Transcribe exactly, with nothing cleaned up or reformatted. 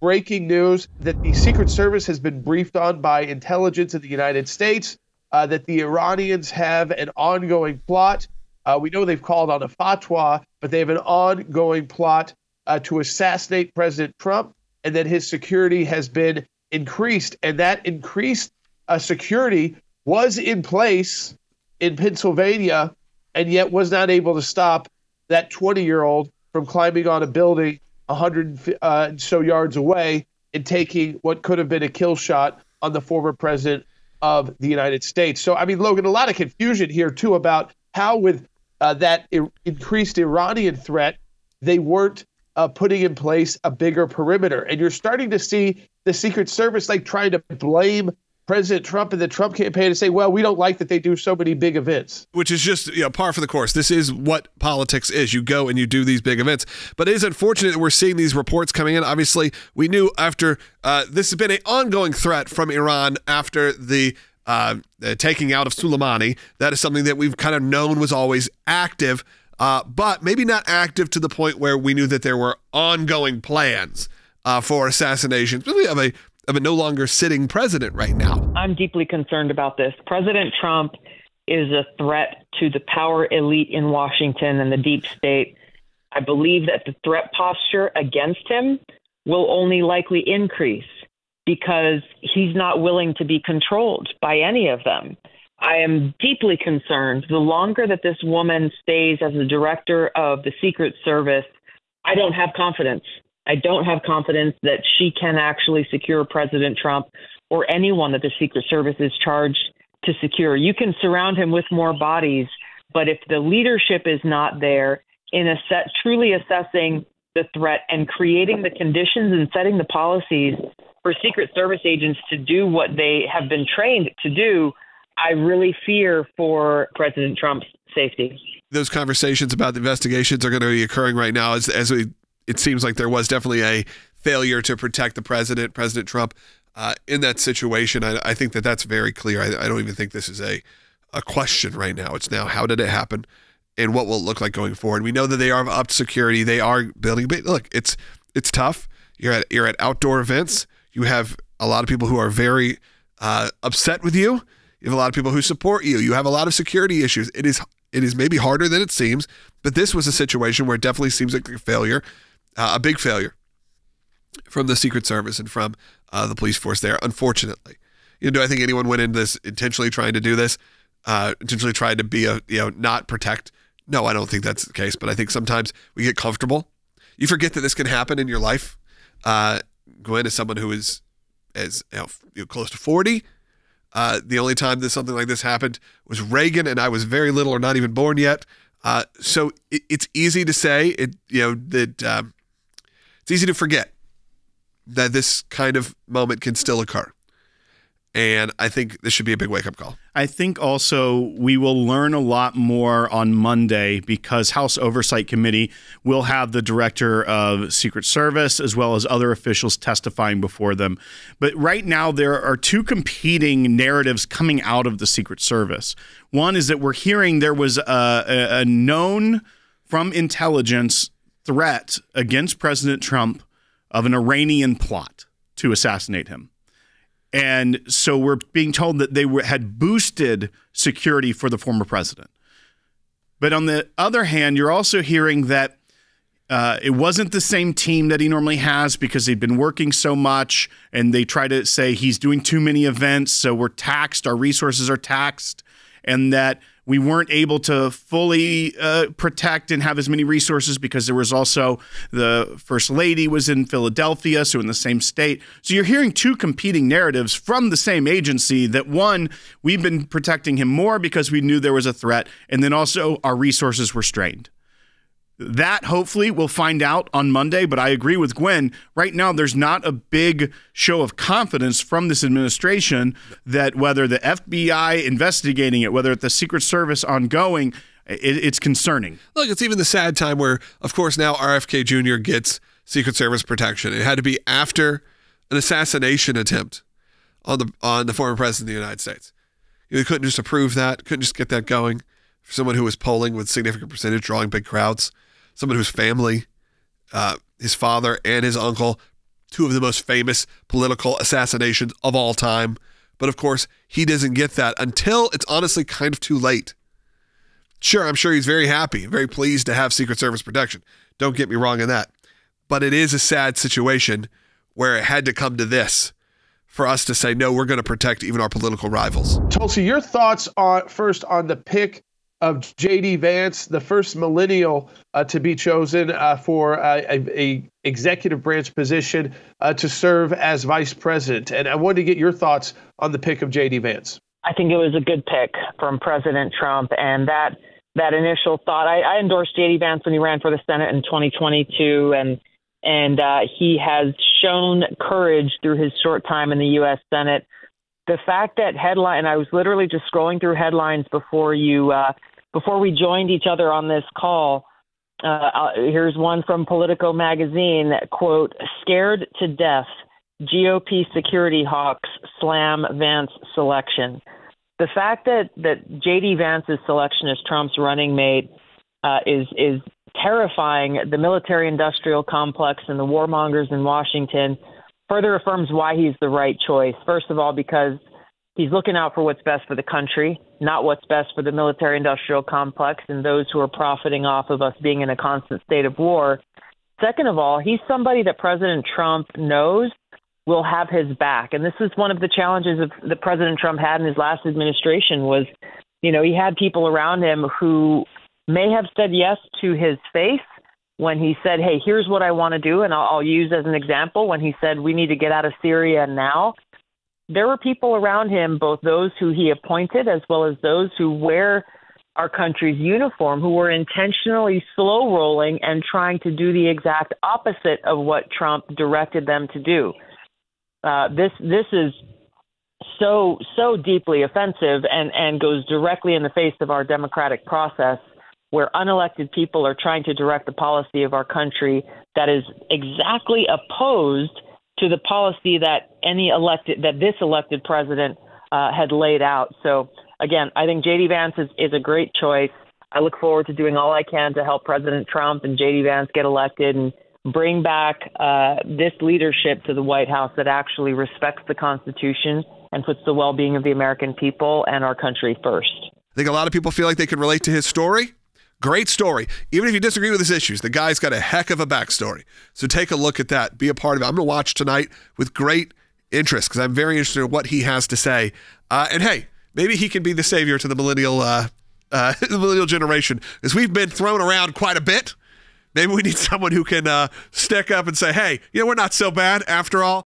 breaking news that the Secret Service has been briefed on by intelligence in the United States, uh, that the Iranians have an ongoing plot. Uh, we know they've called on a fatwa, but they have an ongoing plot uh, to assassinate President Trump, and that his security has been increased. And that increased uh, security was in place in Pennsylvania and yet was not able to stop that twenty-year-old from climbing on a building one hundred uh, so yards away and taking what could have been a kill shot on the former president of the United States. So, I mean, Logan, a lot of confusion here, too, about how with uh, that ir- increased Iranian threat, they weren't uh, putting in place a bigger perimeter. And you're starting to see the Secret Service like trying to blame President Trump and the Trump campaign to say, well, we don't like that they do so many big events. Which is just, you know, par for the course. This is what politics is. You go and you do these big events. But it is unfortunate that we're seeing these reports coming in. Obviously, we knew after uh, this has been an ongoing threat from Iran after the uh, uh, taking out of Suleimani. That is something that we've kind of known was always active, uh, but maybe not active to the point where we knew that there were ongoing plans uh, for assassinations. Really of a of a no longer sitting president right now. I'm deeply concerned about this. President Trump is a threat to the power elite in Washington and the deep state. I believe that the threat posture against him will only likely increase because he's not willing to be controlled by any of them. I am deeply concerned. The longer that this woman stays as the director of the Secret Service, I don't have confidence. I don't have confidence that she can actually secure President Trump or anyone that the Secret Service is charged to secure. You can surround him with more bodies, but if the leadership is not there in a set, truly assessing the threat and creating the conditions and setting the policies for Secret Service agents to do what they have been trained to do, I really fear for President Trump's safety. Those conversations about the investigations are going to be occurring right now as, as we it seems like there was definitely a failure to protect the president, President Trump, uh, in that situation. I, I think that that's very clear. I, I don't even think this is a, a question right now. It's now how did it happen and what will it look like going forward? We know that they are upped security. They are building. But look, it's it's tough. You're at, you're at outdoor events. You have a lot of people who are very uh, upset with you. You have a lot of people who support you. You have a lot of security issues. It is, it is maybe harder than it seems, but this was a situation where it definitely seems like a failure. Uh, a big failure from the Secret Service and from uh, the police force there, unfortunately. You know, do I think anyone went into this intentionally trying to do this, uh, intentionally trying to be a, you know, not protect? No, I don't think that's the case, but I think sometimes we get comfortable. You forget that this can happen in your life. Uh, Gwen is someone who is as you know, close to forty. Uh, the only time that something like this happened was Reagan, and I was very little or not even born yet. Uh, so it, it's easy to say it, you know, that, um, it's easy to forget that this kind of moment can still occur. And I think this should be a big wake-up call. I think also we will learn a lot more on Monday because House Oversight Committee will have the director of Secret Service as well as other officials testifying before them. But right now there are two competing narratives coming out of the Secret Service. One is that we're hearing there was a, a known from intelligence threat against President Trump of an Iranian plot to assassinate him. And so we're being told that they were, had boosted security for the former president. But on the other hand, you're also hearing that uh, it wasn't the same team that he normally has because they've been working so much, and they try to say he's doing too many events, so we're taxed, our resources are taxed, and that we weren't able to fully uh, protect and have as many resources because there was also the First Lady was in Philadelphia, so in the same state. So you're hearing two competing narratives from the same agency that one, we've been protecting him more because we knew there was a threat, and then also our resources were strained. That hopefully we'll find out on Monday, but I agree with Gwen. Right now, there's not a big show of confidence from this administration that whether the F B I investigating it, whether it's the Secret Service ongoing, it, it's concerning. Look, it's even the sad time where, of course, now R F K Junior gets Secret Service protection. It had to be after an assassination attempt on the on the former president of the United States. You couldn't just approve that, couldn't just get that going. For someone who was polling with significant percentage, drawing big crowds. Someone whose family, uh, his father and his uncle two of the most famous political assassinations of all time. But of course, he doesn't get that until it's honestly kind of too late. Sure, I'm sure he's very happy, very pleased to have Secret Service protection. Don't get me wrong on that. But it is a sad situation where it had to come to this for us to say, no, we're going to protect even our political rivals. Tulsi, your thoughts on, first on the pick of J D Vance, the first millennial uh, to be chosen uh, for uh, a, a executive branch position uh, to serve as vice president. And I wanted to get your thoughts on the pick of J D Vance. I think it was a good pick from President Trump. And that that initial thought, I, I endorsed J D Vance when he ran for the Senate in twenty twenty-two. And and uh, he has shown courage through his short time in the U S Senate. The fact that headline, and I was literally just scrolling through headlines before you uh, before we joined each other on this call. Uh, here's one from Politico magazine, quote, "Scared to death. G O P security hawks slam Vance selection." The fact that that J D Vance's selection as Trump's running mate uh, is is terrifying the military-industrial complex and the warmongers in Washington further affirms why he's the right choice. First of all, because he's looking out for what's best for the country, not what's best for the military-industrial complex and those who are profiting off of us being in a constant state of war. Second of all, he's somebody that President Trump knows will have his back. And this is one of the challenges of, that President Trump had in his last administration was, you know, he had people around him who may have said yes to his face when he said, hey, here's what I want to do. And I'll, I'll use as an example when he said we need to get out of Syria now. There were people around him, both those who he appointed as well as those who wear our country's uniform, who were intentionally slow rolling and trying to do the exact opposite of what Trump directed them to do. Uh, this this is so, so deeply offensive and, and goes directly in the face of our democratic process where unelected people are trying to direct the policy of our country that is exactly opposed to the policy that any elected that this elected president uh, had laid out. So, again, I think J D Vance is, is a great choice. I look forward to doing all I can to help President Trump and J D Vance get elected and bring back uh, this leadership to the White House that actually respects the Constitution and puts the well-being of the American people and our country first. I think a lot of people feel like they can relate to his story. Great story. Even if you disagree with his issues, the guy's got a heck of a backstory. So take a look at that. Be a part of it. I'm going to watch tonight with great interest because I'm very interested in what he has to say. Uh, and hey, maybe he can be the savior to the millennial, uh, uh, the millennial generation because we've been thrown around quite a bit. Maybe we need someone who can uh, stick up and say, hey, you know, we're not so bad after all.